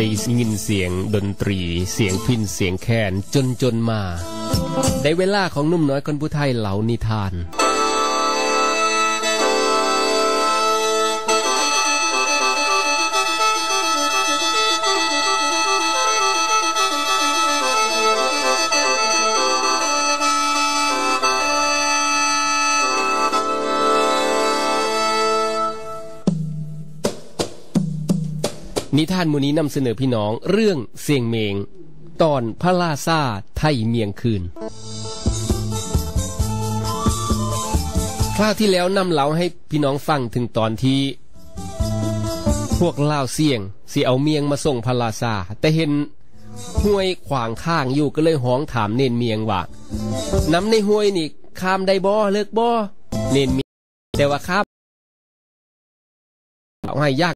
ได้ยินเสียงดนตรีเสียงพินเสียงแคนจนมาได้เวลาของนุ่มน้อยคนผู้ไทยเหล่านิทานนิทานมื้อนี้นำเสนอพี่น้องเรื่องเสียงเมงตอนพระล่าซ่าไทยเมียงคืนคราวที่แล้วนำเล่าให้พี่น้องฟังถึงตอนที่พวกล่าวเสียงสิเอาเมียงมาส่งพระล่าซ่าแต่เห็นห้วยขวางข้างอยู่ก็เลยฮ้องถามเนนเมียงว่าน้ำในห้วยนี่ข้ามได้บ่เลิกบ่เนนเมียงแต่ว่าข้ามเอาให้ยาก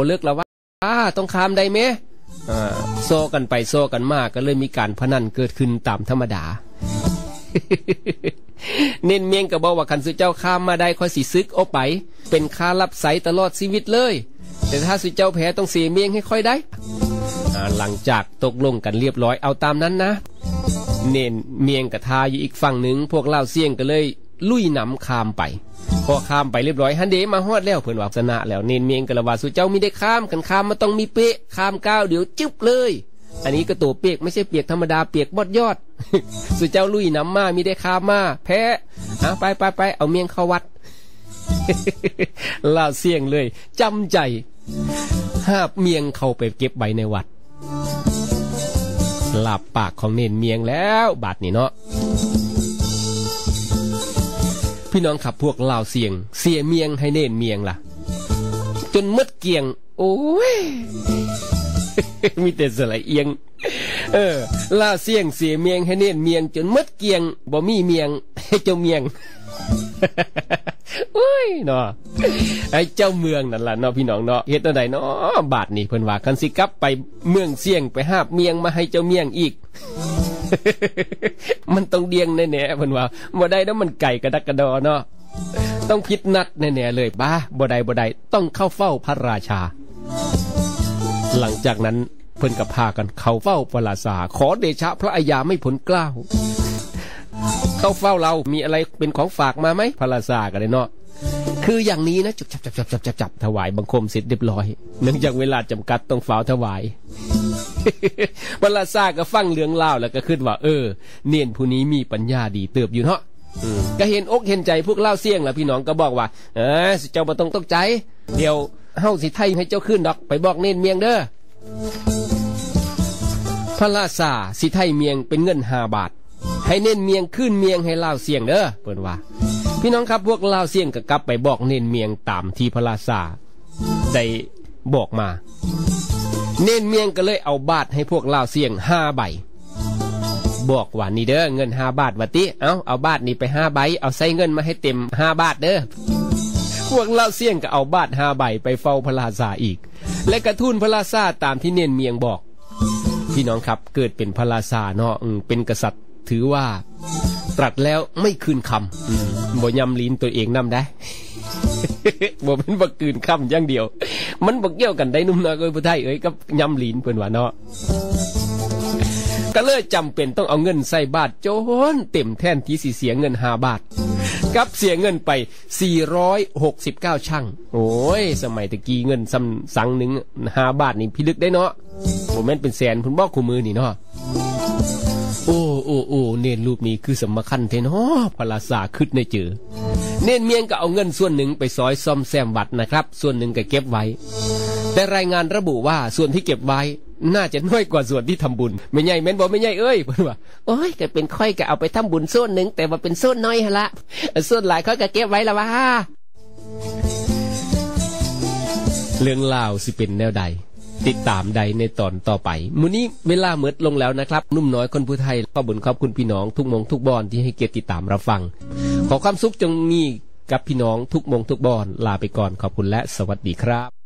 บ่เลิกแล้วว่าต้องข้ามได้ไหมโซ่กันไปโซ่กันมากก็เลยมีการพนันเกิดขึ้นตามธรรมดา เน้นเมียงก็บอกว่าคันสุเจ้าข้ามมาได้ค่อยสิซึกเอาไปเป็นค่ารับใช้ตลอดชีวิตเลยแต่ถ้าสุเจ้าแพ้ต้องเสียเมียงให้ค่อยได้หลังจากตกลงกันเรียบร้อยเอาตามนั้นนะเน้นเมียงกับทาอยู่อีกฝั่งหนึ่งพวกเล่าเสี่ยงก็เลยลุยหนำข้ามไปพอข้ามไปเรียบร้อยฮันเดมาฮอดแล้วเพื่อนว่าชนะแล้วเนนเมียงกะละว่าสุเจ้ามิได้ข้ามกันข้ามมาต้องมีเป๊ะข้ามก้าวเดี๋ยวจึ๊บเลยอันนี้ก็ตัวเปียกไม่ใช่เปียกธรรมดาเปียกบดยอด สุเจ้าลุยน้ำมามิได้ข้ามมาแพ้ไปเอาเมียงเข้าวัด ล่าเสี่ยงเลยจำใจหาบเมียงเข้าไปเก็บใบในวัดหลับปากของเนนเมียงแล้วบาดนี่เนาะพี่น้องขับพวกลาวเสียงเสียเมียงให้เน่นเมียงล่ะจนมืดเกียงโอ้ย มีแต่สลายเอียงลาวเสียงเสียเมียงให้เน่นเมียงจนมืดเกียงบ่มีเมียงให้เจ้าเมียง โอ้ยเนาะไอ้เจ้าเมืองนั่นล่ะเนาะพี่น้องเนาะเฮ็ดจังได๋เนาะบาดนี้เพิ่นว่าคันสิกลับไปเมืองเสียงไปหาบเมียงมาให้เจ้าเมียงอีก มันต้องเดียงแน่ๆเพิ่นว่าบ่ได้เนาะมันไก่กระดักกระดอเนาะต้องผิดนัดแน่ๆเลยบ้าบ่ได้ต้องเข้าเฝ้าพระราชาหลังจากนั้นเพิ่นก็พากันเข้าเฝ้าพระราชาขอเดชะพระอาญาไม่ผลกล้าเข้าเฝ้าเรามีอะไรเป็นของฝากมาไหมพระราชากันเลยเนาะคืออย่างนี้นะจับถวายบังคมเสร็จเรียบร้อยเนื่องจากเวลาจำกัดต้องฝ่าถวาย พระราชาก็ฟังเรื่องเล่าแล้วก็คิดว่าเนียนผู้นี้มีปัญญาดีเติบอยู่เนาะก็เห็นอกเห็นใจพวกเล่าเสี่ยงแล้วพี่น้องก็บอกว่าเจ้าบ่ต้องตกใจเดี๋ยวเฮาสิไทยให้เจ้าขึ้นดอกไปบอกเนียนเมียงเด้อพระราชาสิไทยเมียงเป็นเงิน5 บาทให้เน่นเมียงขึ้นเมียงให้เล่าเสียงเด้อเปิดว่าพี่น้องครับพวกเล่าเสียงก็กลับไปบอกเน่นเมียงตามที่พระราชาได้บอกมาเน่นเมียงก็เลยเอาบาทให้พวกเล่าเสียง5 ใบบอกว่านี่เด้อเงิน5 บาทวะติเอาบาทนี่ไป5 ใบเอาใส่เงินมาให้เต็ม5 บาทเด้อพวกเล่าเสียงก็เอาบาท5 ใบไปเฝ้าพระราชาอีกและกระทูลพระราชาตามที่เน่นเมียงบอกพี่น้องครับเกิดเป็นพระราชาเนาะเป็นกษัตริย์ถือว่าตรัสแล้วไม่คืนคำบ่ยำลิ้นตัวเองนำได้ บ่เป็นบ่คืนคำอย่างเดียวมันบ่เกี่ยวกันได้นุ่มน้อยก็บ่ได้เอ้ยกับยำลิ้นเพิ่นว่าเนาะก็เลยจำเป็นต้องเอาเงินใส่บาทโจนเต็มแท่นที่สิเสียเงิน5 บาทกับเสียเงินไป469ชั่งโอ้ยสมัยตะกี้เงินสังนึง5 บาทนี่พิลึกได้เนาะบ่แม่นเป็นแสนเพิ่นบอกคู่มือนี่เนาะโอ้เนนรูปนี้คือสำคัญเทนอพระราชาคิดในเจอเนนเมียงก็เอาเงินส่วนหนึ่งไปซอยซ่อมแซมวัดนะครับส่วนหนึ่งก็เก็บไว้แต่รายงานระบุว่าส่วนที่เก็บไว้น่าจะน้อยกว่าส่วนที่ทำบุญไม่ใหญ่แม่นบ่ไม่ใหญ่เอ้ยเพิ่นว่าโอ้ยก็เป็นค่อยก็เอาไปทำบุญส่วนหนึ่งแต่ว่าเป็นส่วนน้อยหั่นละส่วนหลายค่อยก็เก็บไว้ละว่าเรื่องราวสิเป็นแนวใดติดตามใดในตอนต่อไปมื้อนี้เวลาหมดลงแล้วนะครับนุ่มน้อยคนผู้ไทยขอบุญขอบคุณพี่น้องทุกมงทุกบอนที่ให้เกียรติติดตามรับฟังขอความสุขจงมีกับพี่น้องทุกมงทุกบอนลาไปก่อนขอบคุณและสวัสดีครับ